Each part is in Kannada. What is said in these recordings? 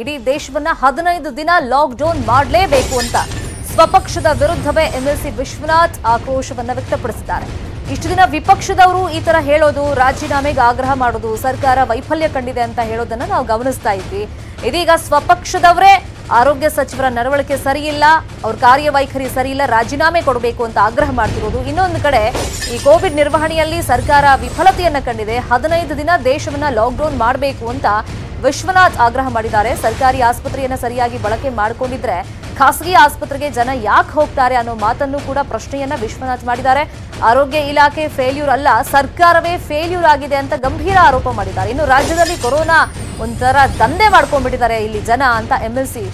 ಇಡೀ ದೇಶವನ್ನ 15 ದಿನ ಲಾಕ್ಡೌನ್ ಮಾಡಲೇಬೇಕು ಅಂತ ಸ್ವಪಕ್ಷದ ವಿರುದ್ಧವೇ ಎಂಎಲ್ಸಿ ವಿಶ್ವನಾಥ್ ಆಕ್ರೋಶವನ್ನ ವ್ಯಕ್ತಪಡಿಸಿದ್ದಾರೆ. ಇಷ್ಟು ದಿನ ವಿಪಕ್ಷದವರು ಈ ತರ ಹೇಳೋದು, ರಾಜೀನಾಮೆಗೆ ಆಗ್ರಹ ಮಾಡೋದು, ಸರ್ಕಾರ ವೈಫಲ್ಯ ಕಂಡಿದೆ ಅಂತ ಹೇಳೋದನ್ನ ನಾವು ಗಮನಿಸ್ತಾ ಇದ್ವಿ. ಇದೀಗ ಸ್ವಪಕ್ಷದವರೇ ಆರೋಗ್ಯ ಸಚಿವರ ನಡವಳಿಕೆ ಸರಿಯಿಲ್ಲ, ಅವರ ಕಾರ್ಯವೈಖರಿ ಸರಿಯಿಲ್ಲ, ರಾಜೀನಾಮೆ ಕೊಡಬೇಕು ಅಂತ ಆಗ್ರಹ ಮಾಡ್ತಿರೋದು. ಇನ್ನೊಂದು ಕಡೆ ಈ ಕೋವಿಡ್ ನಿರ್ವಹಣೆಯಲ್ಲಿ ಸರ್ಕಾರ ವಿಫಲತೆಯನ್ನ ಕಂಡಿದೆ, 15 ದಿನ ದೇಶವನ್ನ ಲಾಕ್ಡೌನ್ ಮಾಡಬೇಕು ಅಂತ ವಿಶ್ವನಾಥ್ ಆಗ್ರಹ ಮಾಡಿದ್ದಾರೆ. ಸರ್ಕಾರಿ ಆಸ್ಪತ್ರೆಯನ್ನು ಸರಿಯಾಗಿ ಬಳಕೆ ಮಾಡಿಕೊಂಡಿದ್ರೆ ಖಾಸಗಿ ಆಸ್ಪತ್ರೆಗೆ ಜನ ಯಾಕೆ ಹೋಗ್ತಾರೆ ಅನ್ನೋ ಮಾತನ್ನು ಕೂಡ ಪ್ರಶ್ನೆಯನ್ನ ವಿಶ್ವನಾಥ್ ಮಾಡಿದ್ದಾರೆ. ಆರೋಗ್ಯ ಇಲಾಖೆ ಫೇಲ್ಯೂರ್ ಅಲ್ಲ, ಸರ್ಕಾರವೇ ಫೇಲ್ಯೂರ್ ಆಗಿದೆ ಅಂತ ಗಂಭೀರ ಆರೋಪ ಮಾಡಿದ್ದಾರೆ. ಇನ್ನು ರಾಜ್ಯದಲ್ಲಿ ಕೊರೋನಾ ಒಂಥರ ದಂಧೆ ಮಾಡ್ಕೊಂಡ್ಬಿಟ್ಟಿದ್ದಾರೆ ಇಲ್ಲಿ ಜನ ಅಂತ ಎಂಎಲ್ಸಿ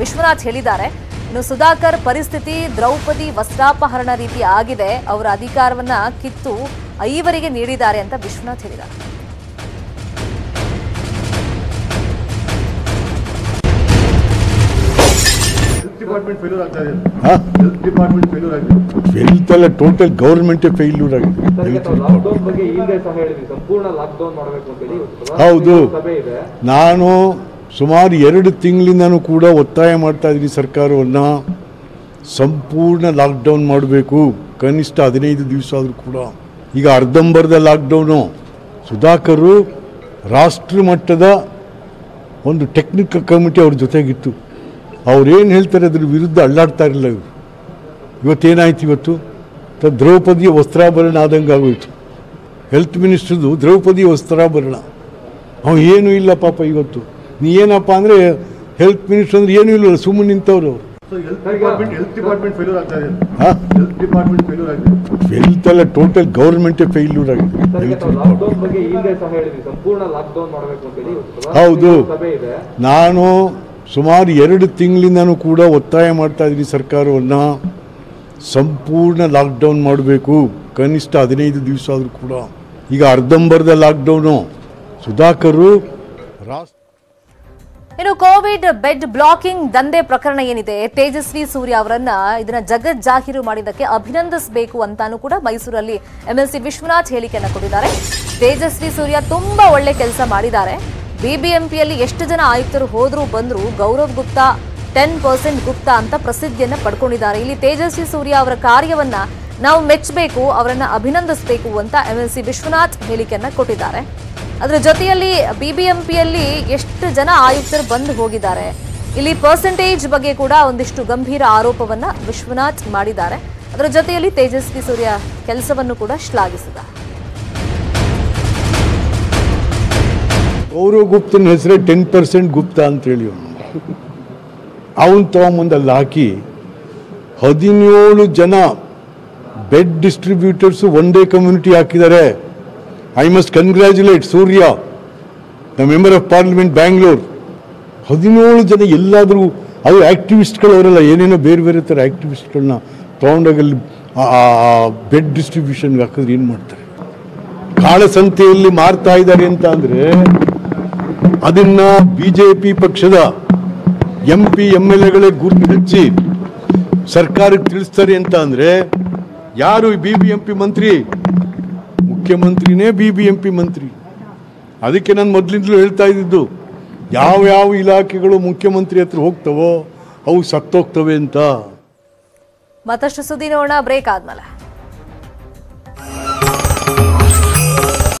ವಿಶ್ವನಾಥ್ ಹೇಳಿದ್ದಾರೆ. ಇನ್ನು ಸುಧಾಕರ್ ಪರಿಸ್ಥಿತಿ ದ್ರೌಪದಿ ವಸ್ತ್ರಾಪಹರಣ ರೀತಿ ಆಗಿದೆ, ಅವರ ಅಧಿಕಾರವನ್ನ ಕಿತ್ತು 5 ನೀಡಿದ್ದಾರೆ ಅಂತ ವಿಶ್ವನಾಥ್ ಹೇಳಿದ್ದಾರೆ. ಟೋಟಲ್ ಗವರ್ಮೆಂಟ್ ಫೇಲ್ಯೂರ್ ಆಗಿದೆ. ಹೌದು, ನಾನು ಸುಮಾರು 2 ತಿಂಗಳಿಂದನೂ ಕೂಡ ಒತ್ತಾಯ ಮಾಡ್ತಾ ಇದ್ದೀನಿ ಸರ್ಕಾರವನ್ನು, ಸಂಪೂರ್ಣ ಲಾಕ್ಡೌನ್ ಮಾಡಬೇಕು, ಕನಿಷ್ಠ 15 ದಿವಸ ಆದರೂ ಕೂಡ. ಈಗ ಅರ್ಧಂಬರ್ಧ ಲಾಕ್ಡೌನು ಸುಧಾಕರ್ ರಾಷ್ಟ್ರ ಮಟ್ಟದ ಒಂದು ಟೆಕ್ನಿಕಲ್ ಕಮಿಟಿ ಅವ್ರ ಜೊತೆಗಿತ್ತು, ಅವ್ರೇನು ಹೇಳ್ತಾರೆ ಅದ್ರ ವಿರುದ್ಧ ಅಳ್ಳಾಡ್ತಾ ಇರಲಿಲ್ಲ ಇವರು. ಇವತ್ತೇನಾಯ್ತು, ಇವತ್ತು ದ್ರೌಪದಿಯ ವಸ್ತ್ರಾಭರಣ ಆದಂಗೆ ಆಗೋಯ್ತು. ಹೆಲ್ತ್ ಮಿನಿಸ್ಟ್ರದು ದ್ರೌಪದಿಯ ವಸ್ತ್ರಾಭರಣ, ಅವ್ನು ಏನೂ ಇಲ್ಲ ಪಾಪ. ಇವತ್ತು ನೀ ಏನಪ್ಪ ಅಂದರೆ ಹೆಲ್ತ್ ಮಿನಿಸ್ಟ್ರ್ ಅಂದ್ರೆ ಏನೂ ಇಲ್ಲ, ಸುಮ್ಮನೆ ನಿಂತವ್ರು ಅವರು. ಹೆಲ್ತ್ ಎಲ್ಲ ಟೋಟಲ್ ಗೌರ್ಮೆಂಟೇ ಫೇಲ್ಯೂರ್ ಆಗಿದೆ. ಹೌದು, ನಾನು ಸುಮಾರು 2 ತಿಂಗಳಿಂದನೂ ಕೂಡ ಒತ್ತಾಯ ಮಾಡ್ತಾ ಇದ್ದೀನಿ ಸರ್ಕಾರವನ್ನು, ಸಂಪೂರ್ಣ ಲಾಕ್ಡೌನ್ ಮಾಡಬೇಕು, ಕನಿಷ್ಠ 15 ದಿವಸ ಆದರೂ ಕೂಡ. ಈಗ ಅರ್ಧಂಬರ್ಧ ಲಾಕ್ಡೌನು ಸುಧಾಕರ್ ರಾಷ್ಟ್ರ. ಇನ್ನು ಕೋವಿಡ್ ಬೆಡ್ ಬ್ಲಾಕಿಂಗ್ ದಂಧೆ ಪ್ರಕರಣ ಏನಿದೆ, ತೇಜಸ್ವಿ ಸೂರ್ಯ ಅವರನ್ನ ಇದನ್ನ ಜಗತ್ ಜಾಹೀರು ಮಾಡಿದ್ದಕ್ಕೆ ಅಭಿನಂದಿಸಬೇಕು ಅಂತಾನು ಕೂಡ ಮೈಸೂರಲ್ಲಿ ಎಂಎಲ್ಸಿ ವಿಶ್ವನಾಥ್ ಹೇಳಿಕೆಯನ್ನು ಕೊಟ್ಟಿದ್ದಾರೆ. ತೇಜಸ್ವಿ ಸೂರ್ಯ ತುಂಬಾ ಒಳ್ಳೆ ಕೆಲಸ ಮಾಡಿದ್ದಾರೆ. ಬಿಬಿಎಂಪಿಯಲ್ಲಿ ಎಷ್ಟು ಜನ ಆಯುಕ್ತರು ಹೋದ್ರು ಬಂದ್ರು ಗೌರವ್ ಗುಪ್ತಾ 10% ಗುಪ್ತಾ ಅಂತ ಪ್ರಸಿದ್ಧಿಯನ್ನ ಪಡ್ಕೊಂಡಿದ್ದಾರೆ. ಇಲ್ಲಿ ತೇಜಸ್ವಿ ಸೂರ್ಯ ಅವರ ಕಾರ್ಯವನ್ನ ನಾವು ಮೆಚ್ಚಬೇಕು, ಅವರನ್ನ ಅಭಿನಂದಿಸಬೇಕು ಅಂತ ಎಂಎಲ್ಸಿ ವಿಶ್ವನಾಥ್ ಹೇಳಿಕೆಯನ್ನ ಕೊಟ್ಟಿದ್ದಾರೆ. ಅದರ ಜೊತೆಯಲ್ಲಿ ಬಿಬಿಎಂಪಿಯಲ್ಲಿ ಎಷ್ಟು ಜನ ಆಯುಕ್ತರು ಬಂದು ಹೋಗಿದ್ದಾರೆ, ಇಲ್ಲಿ ಪರ್ಸೆಂಟೇಜ್ ಬಗ್ಗೆ ಕೂಡ ಒಂದಿಷ್ಟು ಗಂಭೀರ ಆರೋಪವನ್ನ ವಿಶ್ವನಾಥ್ ಮಾಡಿದ್ದಾರೆ. ಅದರ ಜೊತೆಯಲ್ಲಿ ತೇಜಸ್ವಿ ಸೂರ್ಯ ಕೆಲಸವನ್ನು ಕೂಡ ಶ್ಲಾಘಿಸಿದ್ದಾರೆ. ಗೌರವ್ ಗುಪ್ತನ ಹೆಸರೇ 10% ಗುಪ್ತಾ ಅಂತೇಳಿ ಅವನು ತೊಗೊಂಬಂದಲ್ಲಿ ಹಾಕಿ 17 ಜನ bed distributors one day community ಹಾಕಿದ್ದಾರೆ. I must congratulate Surya, the member of parliament Bangalore. 17 ಜನ ಎಲ್ಲಾದರೂ ಅದು ಆ್ಯಕ್ಟಿವಿಸ್ಟ್ಗಳವರೆಲ್ಲ ಏನೇನೋ ಬೇರೆ ಬೇರೆ ಥರ ಆ್ಯಕ್ಟಿವಿಸ್ಟ್ಗಳನ್ನ ತೊಗೊಂಡೋಗಲ್ಲಿ ಬೆಡ್ ಡಿಸ್ಟ್ರಿಬ್ಯೂಷನ್ಗೆ ಹಾಕಿದ್ರೆ ಏನು ಮಾಡ್ತಾರೆ? ಕಾಳಸಂತೆಯಲ್ಲಿ ಮಾರ್ತಾ ಇದ್ದಾರೆ ಅಂತ ಅಂದರೆ ಅದನ್ನು ಬಿಜೆಪಿ ಪಕ್ಷದ MP MLA ಗುರುತು ಹಚ್ಚಿ ಸರ್ಕಾರಕ್ಕೆ ತಿಳಿಸ್ತಾರೆ ಅಂತ ಅಂದರೆ ಯಾರು BBMP ಮಂತ್ರಿ? ಮುಖ್ಯಮಂತ್ರಿನೇ BBMP ಮಂತ್ರಿ. ಅದಕ್ಕೆ ನಾನು ಮೊದಲಿಂದಲೂ ಹೇಳ್ತಾ ಇದ್ದಿದ್ದು, ಯಾವ ಇಲಾಖೆಗಳು ಮುಖ್ಯಮಂತ್ರಿ ಹತ್ರ ಹೋಗ್ತವೋ ಅವು ಸತ್ತೋಗ್ತವೆ ಅಂತ. ಮತ್ತಷ್ಟು ಸುದ್ದಿ ನೋಡೋಣ ಬ್ರೇಕ್ ಆದಮೇಲೆ.